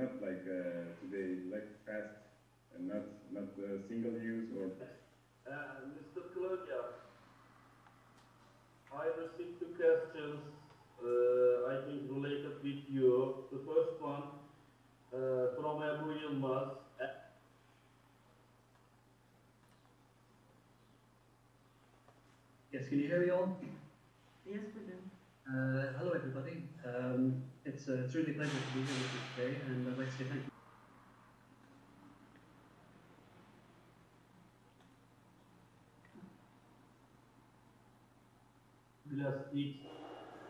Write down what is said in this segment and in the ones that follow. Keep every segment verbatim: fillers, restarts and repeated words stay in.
not like uh, today, like fast and not not uh, single use or. Uh, Mister Klöger, I received two questions. Uh, I think related with you. The first one uh, from Gabriel Mas. Yes, can you hear me all? Yes, we do. Uh, hello, everybody. Um, it's a truly pleasure to be here with you today, and I'd like to say thank you. Bless each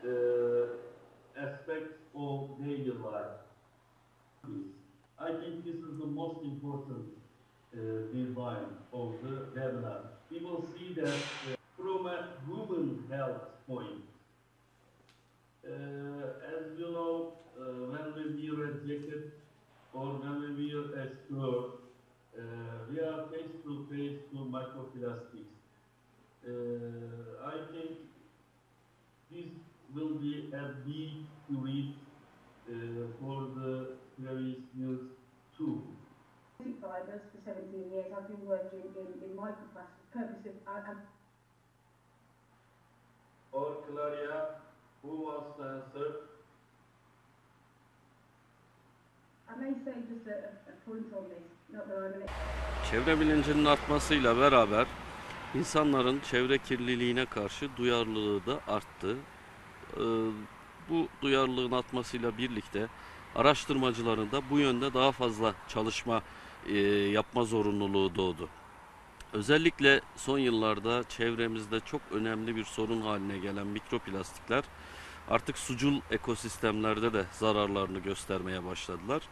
uh, aspect of daily life. I think this is the most important uh, design of the webinar. We will see that. Uh, From a human health point, uh, as you know, uh, when we were rejected or when we were exposed, uh, we are face to face to microplastics. Uh, I think this will be a big threat uh, for the previous years too. Fibers for seventeen years, I've been working in, in microplastics purposes. I, Or Claria, who was the answer? I may say just a, a point on this, not that I'm an expert. Çevre bilincinin artmasıyla beraber insanların çevre kirliliğine karşı duyarlılığı da arttı. Ee, bu duyarlılığın artmasıyla birlikte araştırmacıların da bu yönde daha fazla çalışma e, yapma zorunluluğu doğdu. Özellikle son yıllarda çevremizde çok önemli bir sorun haline gelen mikroplastikler artık sucul ekosistemlerde de zararlarını göstermeye başladılar.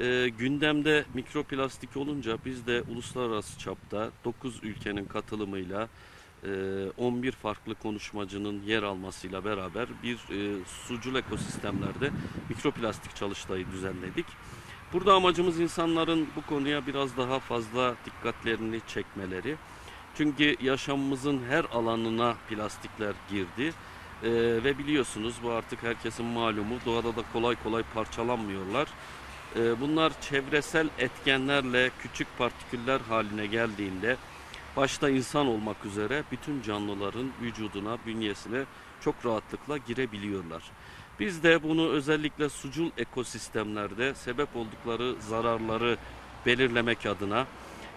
E, gündemde mikroplastik olunca biz de uluslararası çapta dokuz ülkenin katılımıyla e, on bir farklı konuşmacının yer almasıyla beraber bir e, sucul ekosistemlerde mikroplastik çalıştayı düzenledik. Burada amacımız insanların bu konuya biraz daha fazla dikkatlerini çekmeleri. Çünkü yaşamımızın her alanına plastikler girdi. Ee, ve biliyorsunuz bu artık herkesin malumu. Doğada da kolay kolay parçalanmıyorlar. Ee, bunlar çevresel etkenlerle küçük partiküller haline geldiğinde başta insan olmak üzere bütün canlıların vücuduna, bünyesine çok rahatlıkla girebiliyorlar. Biz de bunu özellikle sucul ekosistemlerde sebep oldukları zararları belirlemek adına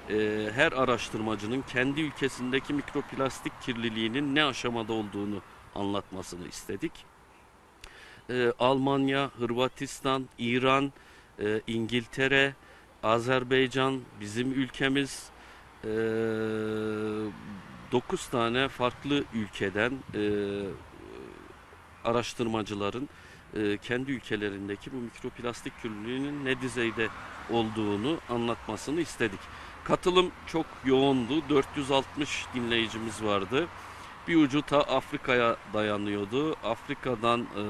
e, her araştırmacının kendi ülkesindeki mikroplastik kirliliğinin ne aşamada olduğunu anlatmasını istedik. E, Almanya, Hırvatistan, İran, e, İngiltere, Azerbaycan, bizim ülkemiz, e, dokuz tane farklı ülkeden e, araştırmacıların e, kendi ülkelerindeki bu mikroplastik kirliliğinin ne düzeyde olduğunu anlatmasını istedik. Katılım çok yoğundu. dört yüz altmış dinleyicimiz vardı. Bir ucu ta Afrika'ya dayanıyordu. Afrika'dan e,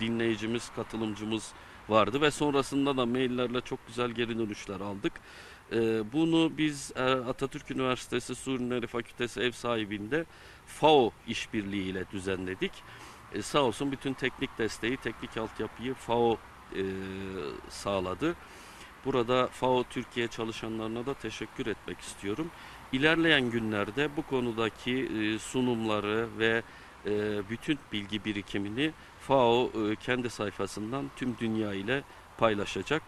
dinleyicimiz, katılımcımız vardı ve sonrasında da maillerle çok güzel geri dönüşler aldık. E, bunu biz e, Atatürk Üniversitesi Su Ürünleri Fakültesi ev sahibinde F A O işbirliği ile düzenledik. E, sağ olsun bütün teknik desteği, teknik altyapıyı F A O e, sağladı. Burada F A O Türkiye çalışanlarına da teşekkür etmek istiyorum. İlerleyen günlerde bu konudaki e, sunumları ve e, bütün bilgi birikimini F A O e, kendi sayfasından tüm dünya ile paylaşacak.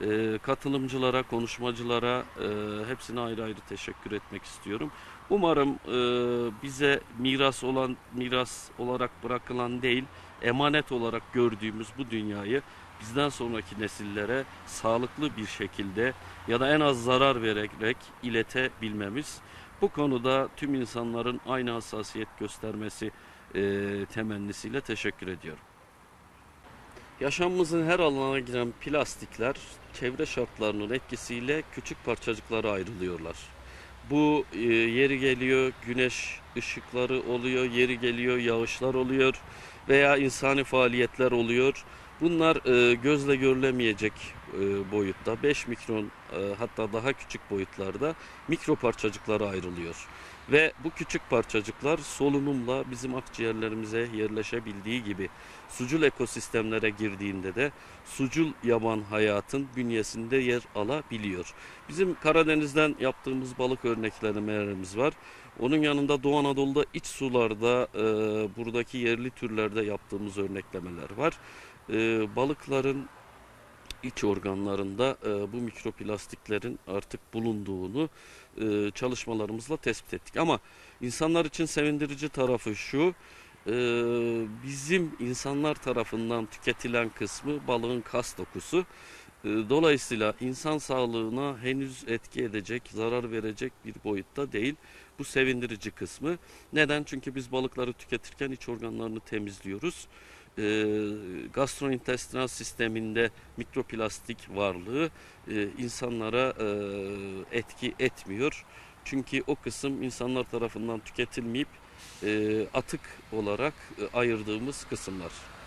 E, katılımcılara, konuşmacılara e, hepsine ayrı ayrı teşekkür etmek istiyorum. Umarım e, bize miras olan, miras olarak bırakılan değil, emanet olarak gördüğümüz bu dünyayı bizden sonraki nesillere sağlıklı bir şekilde ya da en az zarar vererek iletebilmemiz. Bu konuda tüm insanların aynı hassasiyet göstermesi e, temennisiyle teşekkür ediyorum. Yaşamımızın her alanına giren plastikler çevre şartlarının etkisiyle küçük parçacıklara ayrılıyorlar. Bu e, yeri geliyor güneş ışıkları oluyor, yeri geliyor yağışlar oluyor veya insani faaliyetler oluyor. Bunlar e, gözle görülemeyecek e, boyutta beş mikron e, hatta daha küçük boyutlarda mikro parçacıklara ayrılıyor. Ve bu küçük parçacıklar solunumla bizim akciğerlerimize yerleşebildiği gibi sucul ekosistemlere girdiğinde de sucul yaban hayatın bünyesinde yer alabiliyor. Bizim Karadeniz'den yaptığımız balık örneklemelerimiz var. Onun yanında Doğu Anadolu'da iç sularda e, buradaki yerli türlerde yaptığımız örneklemeler var. E, balıkların iç organlarında e, bu mikroplastiklerin artık bulunduğunu e, çalışmalarımızla tespit ettik. Ama insanlar için sevindirici tarafı şu, e, bizim insanlar tarafından tüketilen kısmı balığın kas dokusu. E, dolayısıyla insan sağlığına henüz etki edecek, zarar verecek bir boyutta değil. Bu sevindirici kısmı. Neden? Çünkü biz balıkları tüketirken iç organlarını temizliyoruz. E, gastrointestinal sisteminde mikroplastik varlığı e, insanlara e, etki etmiyor. Çünkü o kısım insanlar tarafından tüketilmeyip e, atık olarak e, ayırdığımız kısımlar.